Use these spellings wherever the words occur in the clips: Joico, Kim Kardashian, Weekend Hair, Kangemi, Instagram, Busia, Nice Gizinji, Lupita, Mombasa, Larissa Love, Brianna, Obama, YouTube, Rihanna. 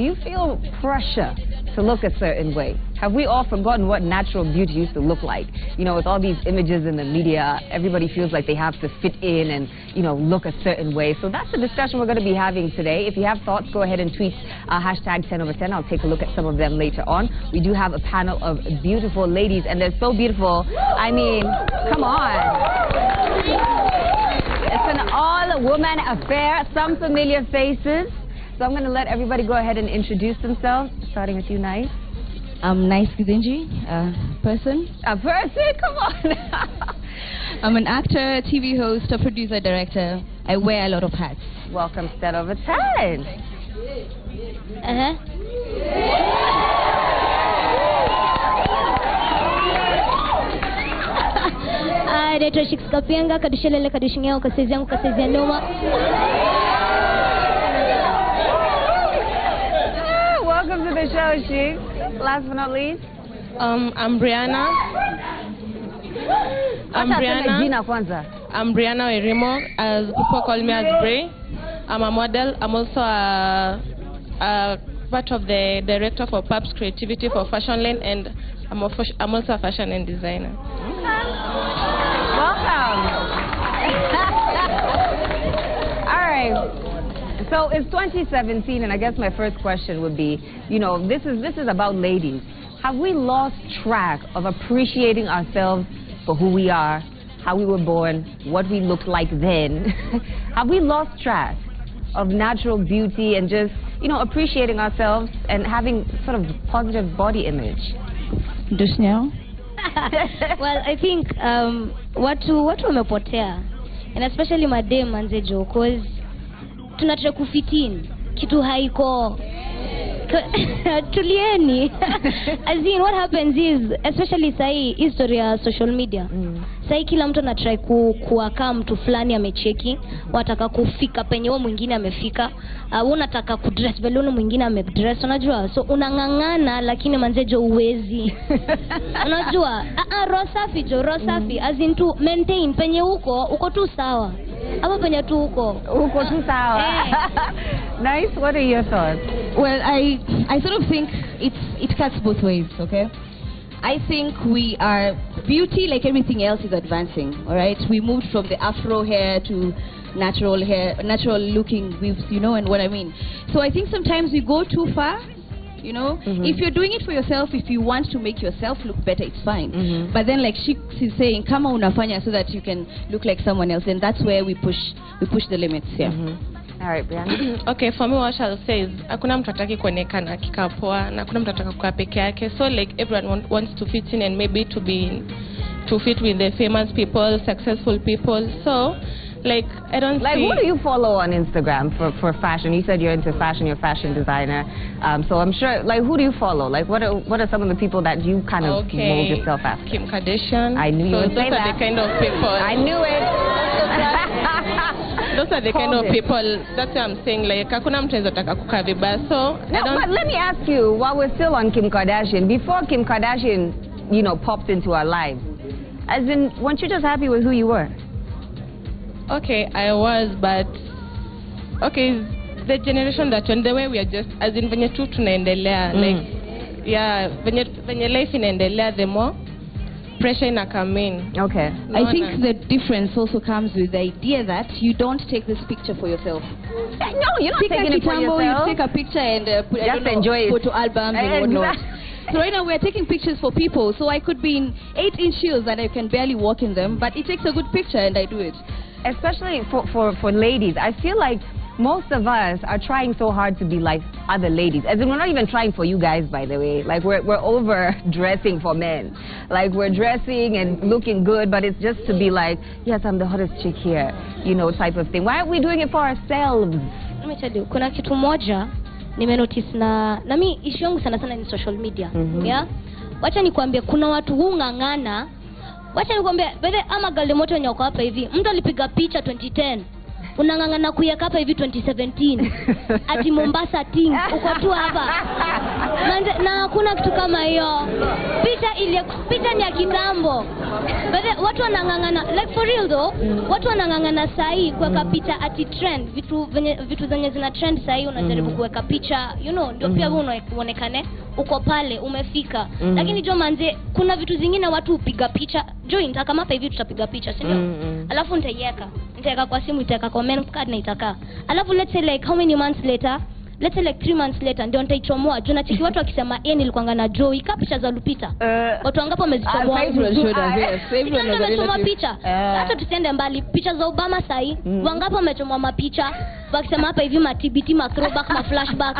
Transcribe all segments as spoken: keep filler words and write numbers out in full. Do you feel pressure to look a certain way? Have we all forgotten what natural beauty used to look like? You know, with all these images in the media, everybody feels like they have to fit in and, you know, look a certain way. So that's the discussion we're going to be having today. If you have thoughts, go ahead and tweet uh, hashtag ten over ten. I'll take a look at some of them later on. We do have a panel of beautiful ladies, and they're so beautiful. I mean, come on. It's an all-woman affair. Some familiar faces. So I'm going to let everybody go ahead and introduce themselves, starting with you, Nice. I'm Nice Gizinji, a person. A person? Come on. I'm an actor, T V host, a producer, director. I wear a lot of hats. Welcome, ten over ten. Uh-huh. I naitwa Shikskapianga, kadushelele kadushingea, ukaseziangu, kasezia noma. Welcome to the show, Sheik. Last but not least, um, I'm Brianna. I'm Brianna. I'm Brianna Werimo, as people call me as Bri. I'm a model. I'm also a, a part of the director for P A P S Creativity for Fashion Lane, and I'm, a, I'm also a fashion and designer. Okay. Welcome. All right. So it's twenty seventeen, and I guess my first question would be, you know, this is this is about ladies. Have we lost track of appreciating ourselves for who we are, how we were born, what we looked like then? Have we lost track of natural beauty and just, you know, appreciating ourselves and having sort of positive body image? Dushnell? Well, I think um, what to what to mepotea, and especially my dear Manzejo, because tunataka kufitin kitu haiko. Tulieni. As in, what happens is, especially sai history ya social media, mm. sai kila mtu anatry ku kuaka mtu fulani amecheki, wataka kufika penye wao mwingine amefika, uh, unataka kudress vile wao mwingine amedress, unajua, so unangangana lakini manzejo uwezi. Unajua a a rosafi jo rosafi mm. as in to maintain penye huko uko tu sawa. Ama penye tu huko uko tu sawa. Nice, what are your thoughts? Well, I I sort of think it's it cuts both ways, okay? I think we are beauty, like everything else, is advancing, all right? We moved from the afro hair to natural hair, natural looking weaves, you know, and what I mean. So I think sometimes we go too far, you know? Mm-hmm. If you're doing it for yourself, if you want to make yourself look better, it's fine. Mm-hmm. But then, like she is saying, kama unafanya so that you can look like someone else, and that's where we push we push the limits, yeah. Mm-hmm. All right, Brianna. Okay, for me what I'll say is hakuna mtu ataki kuonekana kikapoa na hakuna mtu ataka kukaa peke yake. So like everyone want, wants to fit in and maybe to be to fit with the famous people, successful people. So like I don't like see... Who do you follow on Instagram for for fashion? You said you're into fashion, you're a fashion designer. Um so I'm sure, like, who do you follow? Like what are what are some of the people that you kind of okay. mold yourself after? Kim Kardashian. I knew so you would those say are that. The kind of people. I knew it. Those are the kind of people, that's what I'm saying, like, hakuna mtu anataka kukaa vibaya, so... No, but let me ask you, while we're still on Kim Kardashian, before Kim Kardashian, you know, popped into our lives, as in, weren't you just happy with who you were? Okay, I was, but... Okay, the generation that on the way we are just, as in, venye tu tunaendelea, like, yeah, venye, venye life inaendelea, the more pressure in a campaign. Okay. No, I think no. the difference also comes with the idea that you don't take this picture for yourself. Yeah, no, you're not taking it for yourself. You take a picture and uh, put, just know, enjoy it. Photo albums exactly. and whatnot. So right now we're taking pictures for people. So I could be in eight inch heels and I can barely walk in them, but it takes a good picture and I do it. Especially for, for, for ladies. I feel like most of us are trying so hard to be like other ladies. As in, we're not even trying for you guys, by the way. Like, we're, we're over-dressing for men. Like, we're dressing and looking good, but it's just to be like, yes, I'm the hottest chick here, you know, type of thing. Why aren't we doing it for ourselves? Let me tell you, kuna kitu moja, nimenotice na, na mi issue yangu sana sana ni social media, mm-hmm. yeah? Wacha nikuambia, kuna watu hungangana, wacha nikuambia, bede ama galimoto nyoko hapa hivi, mtu alipiga picha twenty ten. unangangana kuyakapa hivi twenty seventeen. Ati Mombasa ting, ukotua hapa. Na hakuna kitu kama hiyo. Pita ili, pita ni ya kitambo. But watu wanangangana, like for real though, watu wanangangana sahi kuweka picha ati trend. Vitu, vitu zenye zina trend sahi unajaribu kuweka picha, you know, ndio pia uonekane, uko pale, umefika. Lakini jo manze, kuna vitu zingine watu upiga picha, jo nitakamapa hivi tutapiga picha, sindio? Alafu nitaiweka. Nitaweka kwa simu, nitaweka kwa memory card na itakaa. Alafu let's say like how many months later? Let's say like three months later ndio nitaichomoa. Juu nachiki watu wakisema eh nilikuanga na Joey ka picha za Lupita. Watu wangapo wamezichomoa? Sivyo ndio wamechomoa picha. Hata tusiende mbali, picha za Obama sahi, wangapo wamechomoa mapicha? Wakisema hapa hivi ma T B T, ma throwback, ma flashback.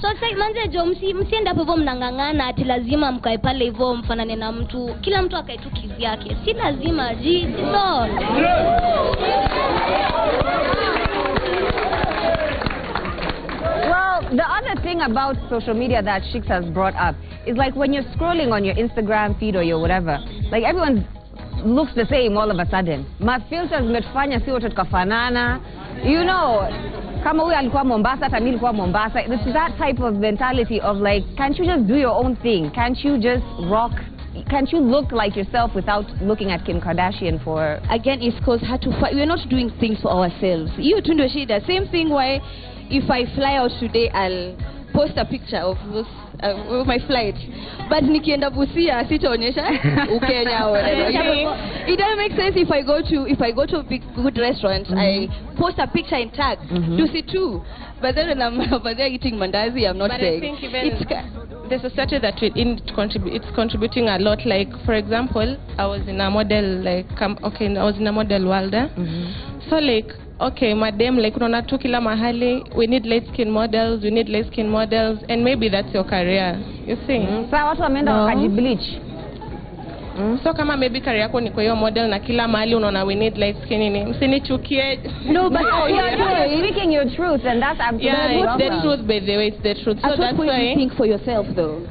So say manze jo msiende hapo hivyo mnangangana ati lazima mkae pale hivyo mfanane na mtu. Kila mtu akae tu kizi yake. Si lazima ji, no. Well, the other thing about social media that Shikz has brought up is like when you're scrolling on your Instagram feed or your whatever, like everyone looks the same all of a sudden. My filters metfanya si wote tukafanana. You know, kama huyu alikuwa Mombasa, tami alikuwa Mombasa. It's that type of mentality of like, can't you just do your own thing? Can't you just rock? Can't you look like yourself without looking at Kim Kardashian for... Again, it's cause how to fight. We're not doing things for ourselves. You tundu shida, same thing why... If I fly out today, I'll post a picture of those, uh, my flight. But nikienda busia, sitaonyesha Ukenya or whatever. It doesn't make sense if I go to if I go to a big good restaurant, mm-hmm. I post a picture and tag mm-hmm. to see too. But then when I'm over there eating mandazi, I'm not saying. But I think even there's a certain that it contrib it's contributing a lot. Like for example, I was in a model like okay, I was in a model world. Eh? Mm-hmm. So like. Okay, madam, like, we need light-skin models, we need light-skin models, and maybe that's your career, you see? So what I mean is bleach. So kama maybe career ko ni kwa hiyo model na kila mahali unaona we need light-skin nini. Msinichukie. No, but you're speaking your truth, and that's absolutely wrong. Yeah, it's the truth, by the way, it's the truth. So that's why you think for yourself, though.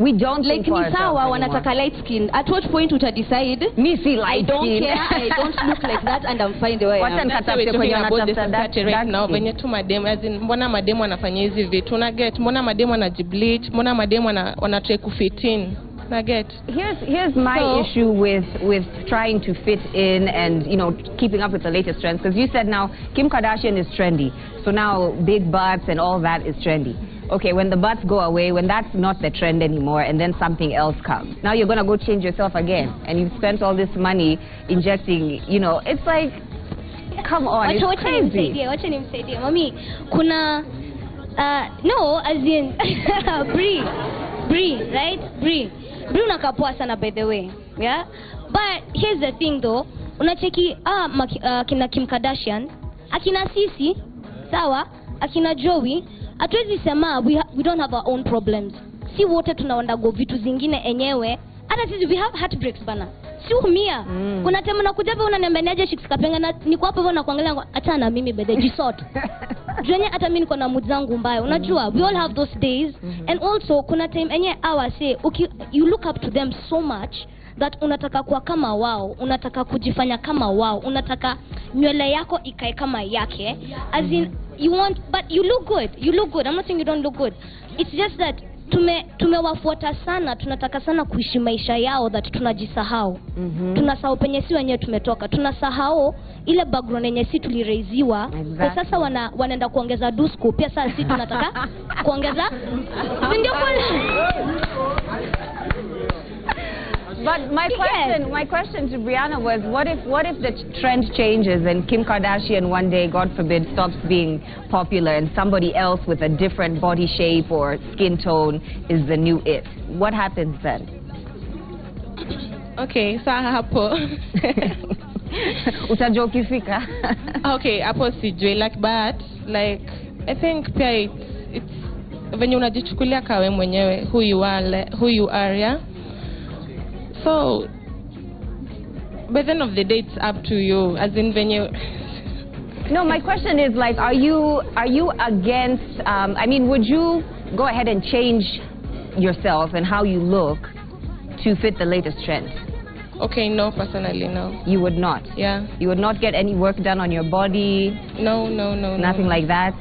We don't like me sawa wanataka light skin. At what point would I decide? Me see light skin. I don't care. I don't look like that and I'm fine the way I am. That's why we're talking about this subject right now. Venye tu mademu, as in, mbona mademu wanafanya hizi vitu. Una get, mbona mademu wanajibleach, mbona mademu wanatry kufit in. Una get. Here's here's my issue with with trying to fit in and you know keeping up with the latest trends. Because you said now Kim Kardashian is trendy, so now big butts and all that is trendy. Okay, when the butts go away, when that's not the trend anymore, and then something else comes. Now you're going to go change yourself again. And you've spent all this money injecting, you know, it's like, come on, it's crazy. Watch him say, dear, mommy, kuna, uh, no, as in, Brie, Brie, right? Brie. Brie unakapoa sana, by the way, yeah? But here's the thing, though. Unacheki, ah, uh, kina Kim Kardashian, akina Sisi, sawa, akina Joey, Atwezi sema, we, ha we don't have our own problems. Si wote tunaondago vitu zingine enyewe. Hata sisi, we have heartbreaks bana. Si umia. Mm. Unatema na kujabe unanembeleaje shikikapenga na nikuwa hapo hivyo na kuangalia acha na mimi bede jisort. Jwenye hata mimi niko na mood zangu mbaya. Unajua, we all have those days. Mm -hmm. And also kuna time enye awa say, okay, you look up to them so much that unataka kuwa kama wao, unataka kujifanya kama wao, unataka nywele yako ikae kama yake. As in you want, but you look good. You look good. I'm not saying you don't look good. It's just that tume tumewafuata sana, tunataka sana kuishi maisha yao that tunajisahau. Mm-hmm. Tunasahau penye si wenyewe tumetoka. Tunasahau ile background yenye si tuliraiziwa. Exactly. Kwa sasa wana wanaenda kuongeza dusko. Pia sasa si tunataka kuongeza. Ndio But my question, yes. my question to Brianna was, what if, what if the trend changes and Kim Kardashian one day, God forbid, stops being popular and somebody else with a different body shape or skin tone is the new it? What happens then? Okay, so hapo. Utajoki fika. Okay, hapo sijui like but like I think it's it's when you unajichukulia kawe mwenyewe who you are who you are yeah. So, by the end of the day, it's up to you, as in when you... No, my question is, like, are you, are you against, um, I mean, would you go ahead and change yourself and how you look to fit the latest trend? Okay, no, personally, no. You would not? Yeah. You would not get any work done on your body? No, no, no, Nothing no. like that?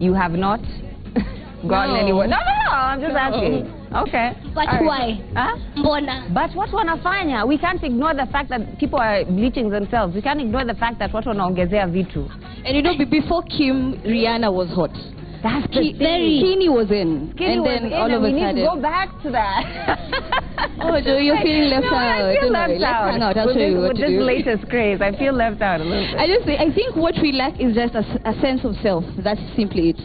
You have not gotten no. any work? No, no, no, I'm just no. asking. Okay. But right. why? Huh? Bona. But what wanafanya? We can't ignore the fact that people are bleaching themselves. We can't ignore the fact that what wanaongezea vitu. And you know, before Kim, Rihanna was hot. That's the thing. Skinny was in. Skinny and then was in all and of a sudden. We need to go back to that. Oh, Joe, you're feeling left no, out. I feel left worry. out. Let's hang out. I'll with show this, you what with to this do. latest craze, I feel left out a little bit. I just say, I think what we lack is just a, a sense of self. That's simply it.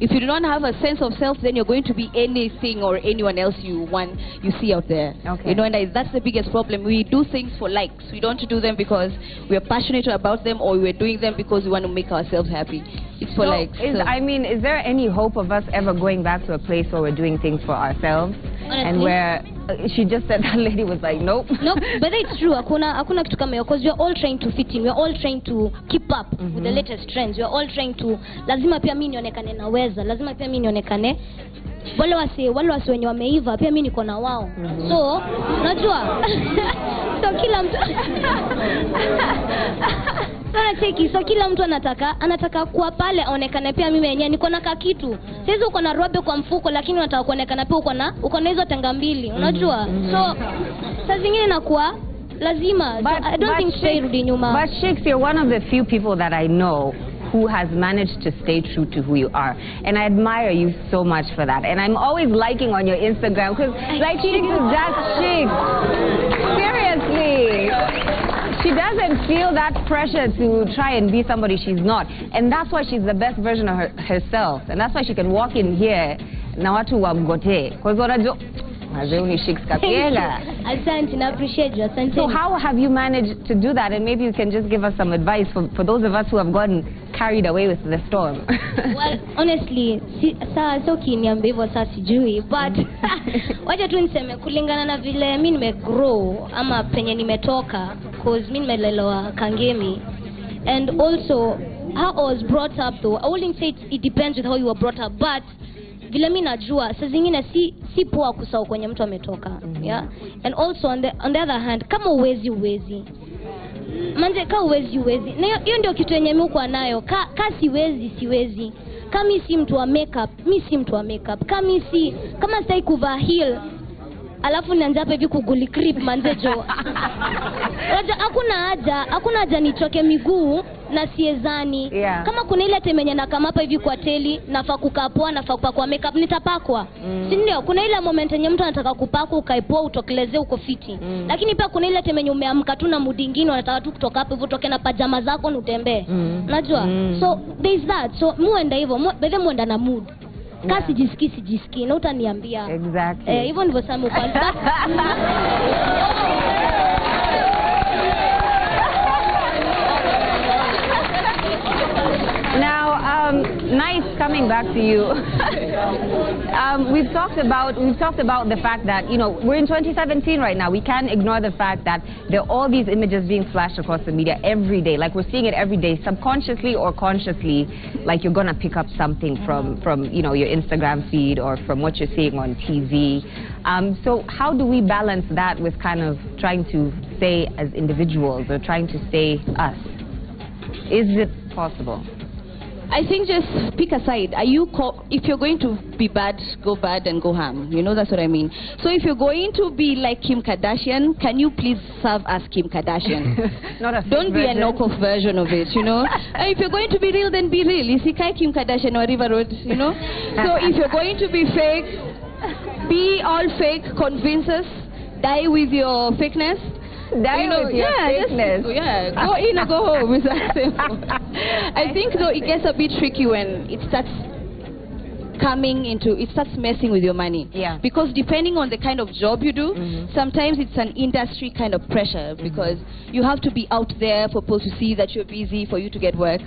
If you don't have a sense of self, then you're going to be anything or anyone else you want, you see out there. Okay. You know, and I, that's the biggest problem. We do things for likes. We don't do them because we're passionate about them, or we're doing them because we want to make ourselves happy. It's for so likes. Is, so. I mean, is there any hope of us ever going back to a place where we're doing things for ourselves? Honestly. And where uh, she just said that lady was like, nope. Nope, but it's true. Hakuna, hakuna kitu kama hiyo, because we're all trying to fit in. We're all trying to keep up mm-hmm. with the latest trends. We're all trying to, lazima pia mimi nionekane nawe. Lazima pia mimi nionekane wale wasi wale wasi wenye wameiva pia mimi niko na wao. So unajua so kila mtu sana cheki so kila mtu anataka anataka kuwa pale aonekane pia mimi yenyewe niko na kitu. Sasa uko na robe kwa mfuko lakini unataka kuonekana pia uko na uko na hizo tanga mbili unajua. So sasa zingine inakuwa lazima but, I don't think stay rudi nyuma. But Shakespeare, one of the few people that I know who has managed to stay true to who you are. And I admire you so much for that. And I'm always liking on your Instagram, because like she is just chic. Seriously. She doesn't feel that pressure to try and be somebody she's not. And that's why she's the best version of her, herself. And that's why she can walk in here, na watu wamgote. Because what I do... So how have you managed to do that? And maybe you can just give us some advice for, for those of us who have gotten carried away with the storm. Well, honestly, so kiniambiwa sasa sijui, but wacha tu niseme kulingana na vile mimi nimegrow ama penye nimetoka, cause mimi nimelelewa Kangemi, and also how I was brought up though. I wouldn't say it depends with how you were brought up, but vile mimi najua saa zingine si si poa kusahau kwenye mtu ametoka. Mm-hmm. Yeah, and also on the on the other hand, kama uwezi uwezi manje ka uwezi uwezi na hiyo ndio kitu yenye mimi kwa nayo ka, ka siwezi siwezi kama si mtu wa makeup mimi si mtu wa makeup kama si kama stai kuvaa heel alafu nianza hapa hivi kuguli creep manje jo Raja, hakuna haja hakuna haja nichoke miguu na siezani. Yeah. Kama kuna ile temenya na kama hapa hivi kwa teli nafaa kukapoa nafaa kupakwa makeup nitapakwa. Mm. Si ndio kuna ile moment yenye mtu anataka kupaka ukaipoa utokeleze uko fiti. Mm. Lakini pia kuna ile temenya umeamka tu na mudi nyingine unataka tu kutoka hapo utoke na pajama zako utembee. Mm. Unajua? Mm. So there's that. So muenda hivyo by the muenda na mood. Yeah. Kasi jisiki sijisiki na utaniambia. Exactly. Eh hivyo ndivyo sana kwa Um, nice coming back to you. um, we've talked about we've talked about the fact that, you know, we're in twenty seventeen right now. We can't ignore the fact that there are all these images being flashed across the media every day. Like we're seeing it every day, subconsciously or consciously. Like you're gonna pick up something from from you know your Instagram feed or from what you're seeing on T V. Um, so how do we balance that with kind of trying to stay as individuals or trying to stay us? Is it possible? I think just pick a side. Are you co if you're going to be bad, go bad and go ham. You know, that's what I mean. So if you're going to be like Kim Kardashian, can you please serve as Kim Kardashian? Not a Don't be version. a knockoff version of it, you know. And if you're going to be real, then be real. Isikai Kim Kardashian or River Road, you know. So if you're going to be fake, be all fake, convince us, die with your fakeness. That you know, with your yeah, yes, yeah, go in or go home. It's that simple. I think though it gets a bit tricky when it starts coming into, it starts messing with your money. Yeah. Because depending on the kind of job you do, mm-hmm. sometimes it's an industry kind of pressure, because mm-hmm. you have to be out there for people to see that you're busy for you to get work.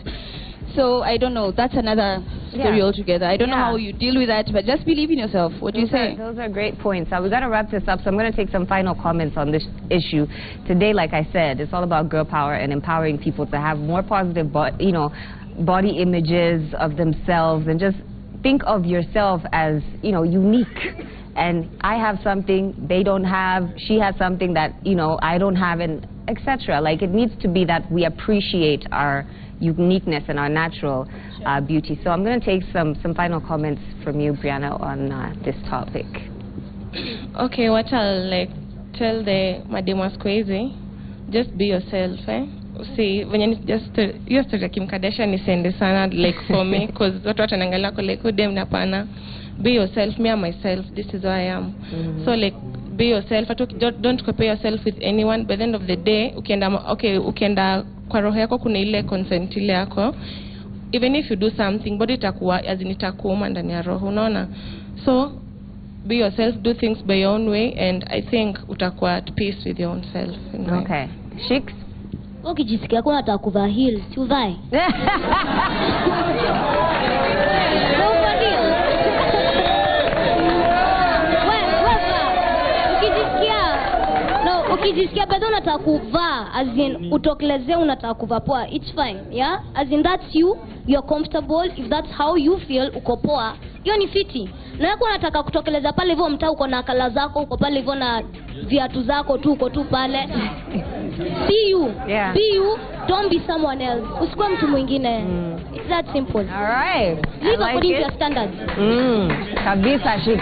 So I don't know. That's another story yeah. altogether. I don't yeah. know how you deal with that, but just believe in yourself. What do you say? Those are great points. Now we've got to wrap this up, so I'm going to take some final comments on this issue today. Like I said, it's all about girl power and empowering people to have more positive, bo you know, body images of themselves, and just think of yourself as, you know, unique. and I have something they don't have, she has something that, you know, I don't have, and et cetera. Like, it needs to be that we appreciate our uniqueness and our natural uh, beauty. So I'm going to take some, some final comments from you, Brianna, on uh, this topic. Okay, what I'll like tell the Madam Squeezy, just be yourself, eh? See, when you just to, you to Kim Kardashian is in the sun, like for me, because what what napana. Be yourself, me and myself, this is who I am. Mm-hmm. So like, be yourself, don't, don't compare yourself with anyone. By the end of the day, ukenda, okay, ukenda kwa roho yako kuna ile consent ile yako. Even if you do something, body itakuwa, as in itakuuma ndani ya roho, unaona. So, be yourself, do things by your own way, and I think utakuwa at peace with your own self. You know? Okay. Shiks? Okay, jisikia kwa hata kuva heels, tuvai. Ukijisikia bado unataka kuvaa, as in utokeleze unataka kuvaa poa, it's fine, yeah? As in that's you, you're comfortable, if that's how you feel, uko poa, hiyo ni fiti. Na yako unataka kutokeleza pale hivyo mtaa uko na kala zako, uko pale hivyo na viatu zako tu, uko tu pale. Be you, yeah. Be you, don't be someone else. Usikuwe mtu mwingine. Mm. It's that simple. All right. Live like according it. To your standards. Mm. Kabisa shik.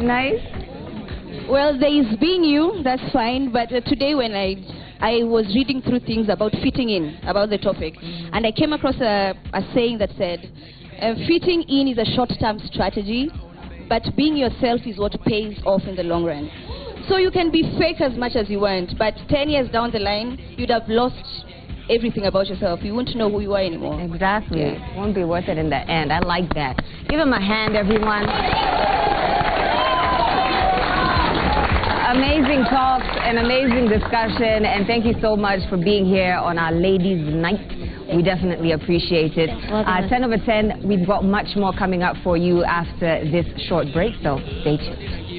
Nice. Well, there is being you, that's fine, but uh, today when I, I was reading through things about fitting in, about the topic, and I came across a, a saying that said, uh, fitting in is a short-term strategy, but being yourself is what pays off in the long run. So you can be fake as much as you want, but ten years down the line, you'd have lost everything about yourself. You won't know who you are anymore. Exactly. Yeah. Won't be worth it in the end. I like that. Give him a hand, everyone. Amazing talks and amazing discussion, and thank you so much for being here on our Ladies' Night. We definitely appreciate it. Uh, ten over ten, we've got much more coming up for you after this short break, so stay tuned.